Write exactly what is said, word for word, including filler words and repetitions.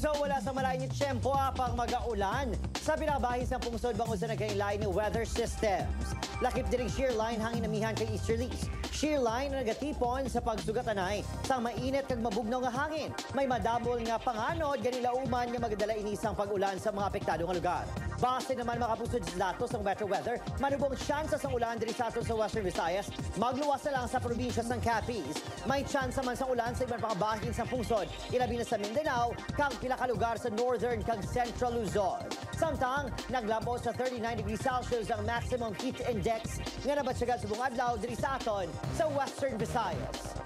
Puso wala sa malayang tiyempo pang mag-aulan. Sa binabahis ng pungsod bangon sa nagkainlain ng weather systems. Lakip din ang shear line hangin amihan kay easterlies. Shear line na nagatipon sa pagsugatanay sa mainit kag mabugnaw nga hangin. May madabol nga panganod ganilauman nga magdala inisang pag-ulan sa mga apektado nga lugar. Base naman makapusod sa datos ng Metro Weather, manubong tsansa sang ulan diri sa ato sa Western Visayas, magluwas na lang sa probinsya sang Capiz. May tsansa man sang ulan sa ibang mga bahin sang pungsod, ilabi na sa Mindanao, kag pila ka lugar sa northern kag central Luzon. Samtang naglabaw sa thirty-nine degrees Celsius ang maximum heat index nga nabatyagan subong adlaw diri sa aton sa Western Visayas.